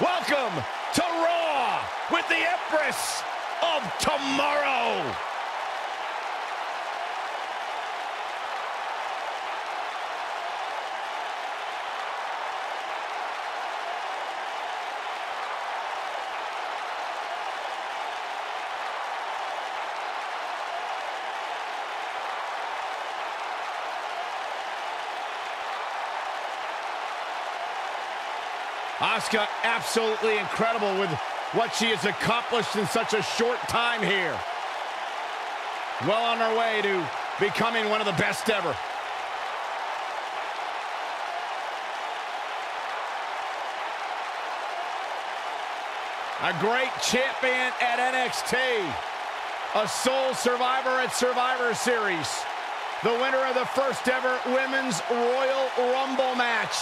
Welcome to Raw with the Empress of Tomorrow. Asuka, absolutely incredible with what she has accomplished in such a short time here. Well on her way to becoming one of the best ever. A great champion at NXT. A sole survivor at Survivor Series. The winner of the first ever Women's Royal Rumble match.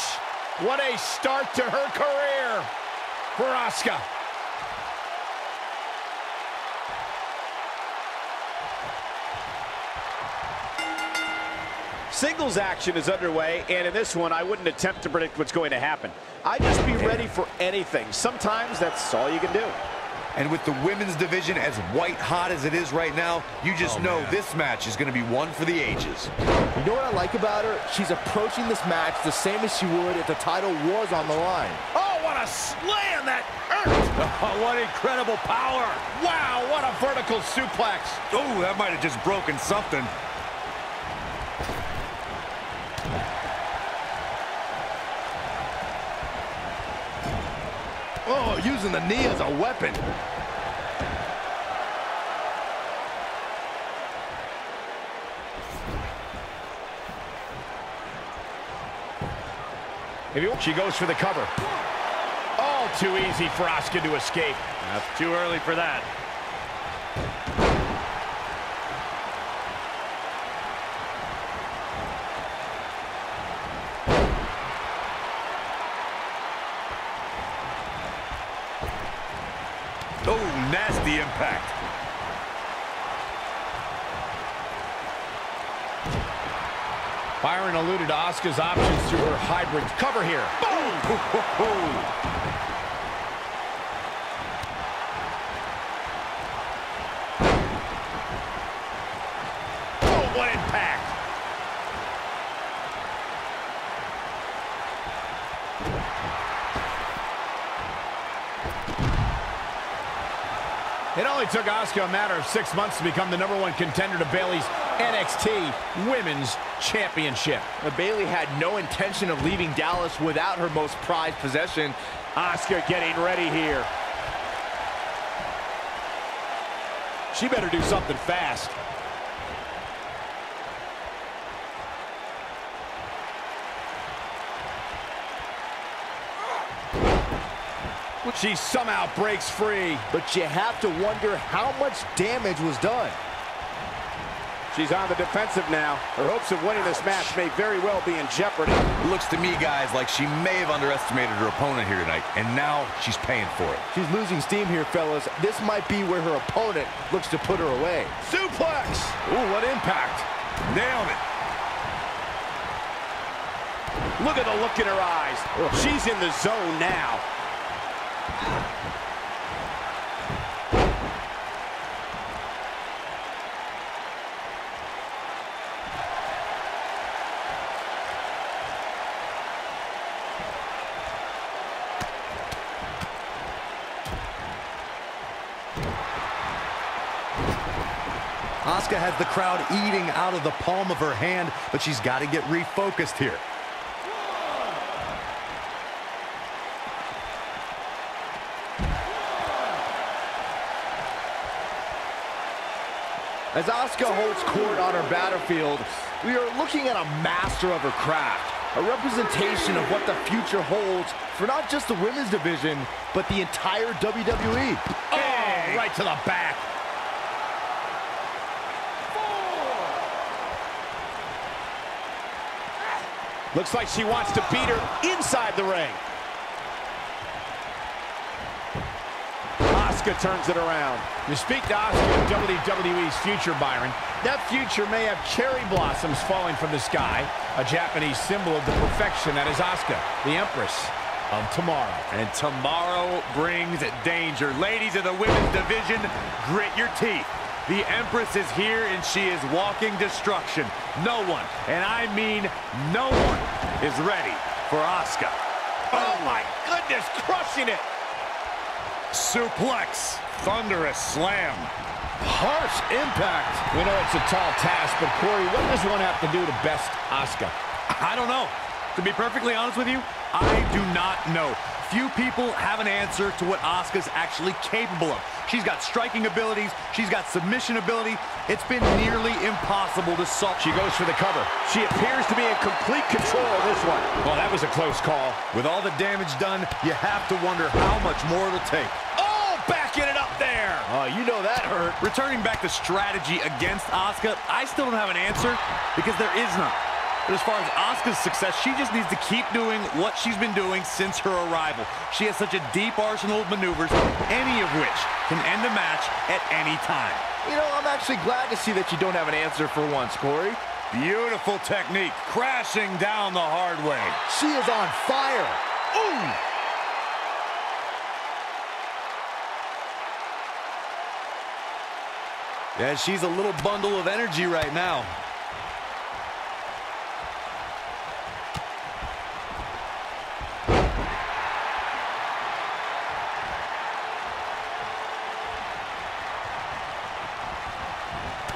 What a start to her career for Asuka. Singles action is underway, and in this one, I wouldn't attempt to predict what's going to happen. I'd just be ready for anything. Sometimes that's all you can do. And with the women's division as white hot as it is right now, you just know this match is going to be one for the ages. You know what I like about her? She's approaching this match the same as she would if the title was on the line. Oh, what a slam that hurt! Oh, what incredible power! Wow, what a vertical suplex! Oh, that might have just broken something. Oh, using the knee as a weapon. She goes for the cover. All too easy for Asuka to escape. That's too early for that. Oh, nasty impact. Byron alluded to Asuka's options through her hybrid cover here. Boom! Oh, what impact! It only took Asuka a matter of 6 months to become the #1 contender to Bayley's NXT Women's Championship. Bayley had no intention of leaving Dallas without her most prized possession. Asuka getting ready here. She better do something fast. She somehow breaks free. But you have to wonder how much damage was done. She's on the defensive now. Her hopes of winning this match may very well be in jeopardy. It looks to me, guys, like she may have underestimated her opponent here tonight, and now she's paying for it. She's losing steam here, fellas. This might be where her opponent looks to put her away. Suplex! Ooh, what impact. Nailed it. Look at the look in her eyes. She's in the zone now. Asuka has the crowd eating out of the palm of her hand, but she's got to get refocused here. As Asuka holds court on her battlefield, we are looking at a master of her craft, a representation of what the future holds for not just the women's division, but the entire WWE. Oh, hey. Right to the back. Four. Looks like she wants to beat her inside the ring. Asuka turns it around. You speak to Asuka, WWE's future, Byron. That future may have cherry blossoms falling from the sky, a Japanese symbol of the perfection that is Asuka, the Empress. of tomorrow. And tomorrow brings danger. Ladies of the women's division, grit your teeth. The Empress is here, and she is walking destruction. No one, and I mean no one, is ready for Asuka. Oh, my goodness, crushing it. Suplex, thunderous slam. Harsh impact. We know it's a tall task, but Corey, what does one have to do to best Asuka? I don't know. To be perfectly honest with you, I do not know. Few people have an answer to what Asuka's actually capable of. She's got striking abilities. She's got submission ability. It's been nearly impossible to solve. She goes for the cover. She appears to be in complete control of this one. Well, that was a close call. With all the damage done, you have to wonder how much more it'll take. Oh, backing it up there. Oh, you know that hurt. Returning back to strategy against Asuka, I still don't have an answer because there is none. But as far as Asuka's success, she just needs to keep doing what she's been doing since her arrival. She has such a deep arsenal of maneuvers, any of which can end a match at any time. You know, I'm actually glad to see that you don't have an answer for once, Corey. Beautiful technique, crashing down the hard way. She is on fire. Ooh! Yeah, she's a little bundle of energy right now.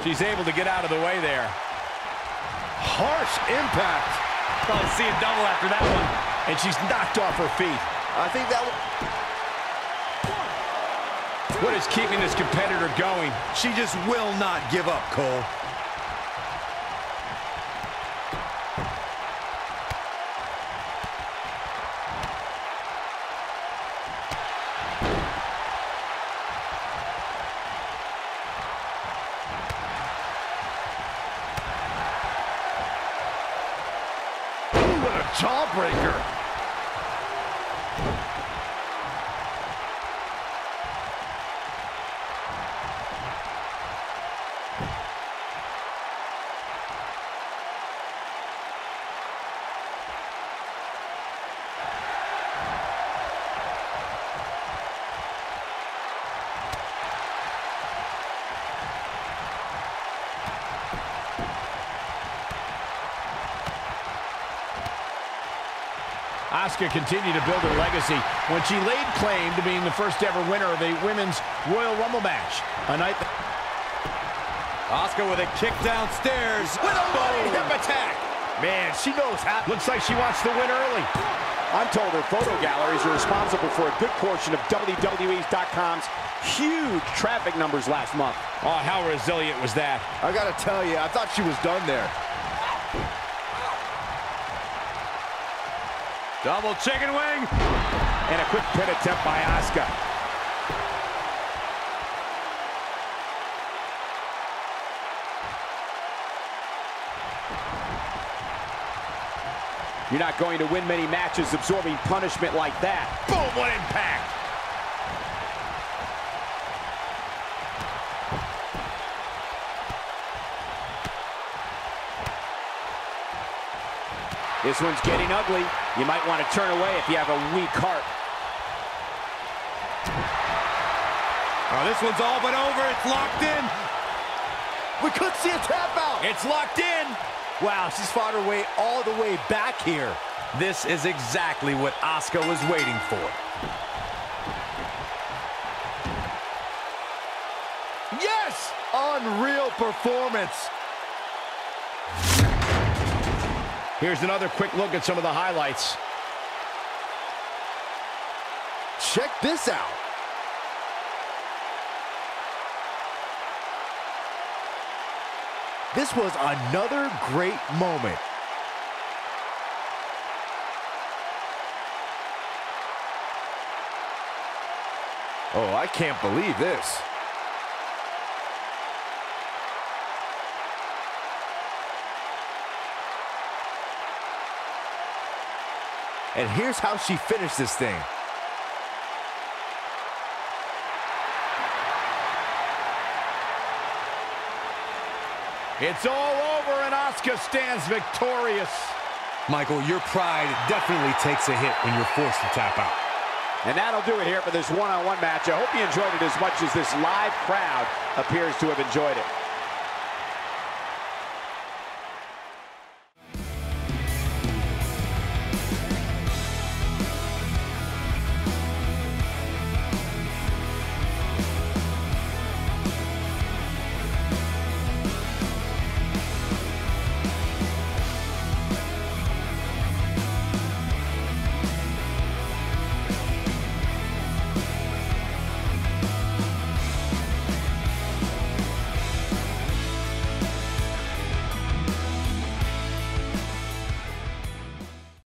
She's able to get out of the way there. Harsh impact. Probably see a double after that one. And she's knocked off her feet. I think that one. What is keeping this competitor going? She just will not give up, Cole. Jawbreaker. Asuka continued to build her legacy when she laid claim to being the first ever winner of a women's Royal Rumble match. A night that Asuka with a kick downstairs with a body hip attack. Man, she knows how. Looks like she wants to win early. I'm told her photo galleries are responsible for a good portion of WWE's.com's huge traffic numbers last month. Oh, how resilient was that? I gotta tell you, I thought she was done there. Double chicken wing, and a quick pin attempt by Asuka. You're not going to win many matches absorbing punishment like that. Boom, what impact! This one's getting ugly. You might want to turn away if you have a weak heart. Oh, this one's all but over. It's locked in. We could see a tap out. It's locked in. Wow, she's fought her way all the way back here. This is exactly what Asuka was waiting for. Yes! Unreal performance. Here's another quick look at some of the highlights. Check this out. This was another great moment. Oh, I can't believe this. And here's how she finished this thing. It's all over, and Asuka stands victorious. Michael, your pride definitely takes a hit when you're forced to tap out. And that'll do it here for this one-on-one match. I hope you enjoyed it as much as this live crowd appears to have enjoyed it.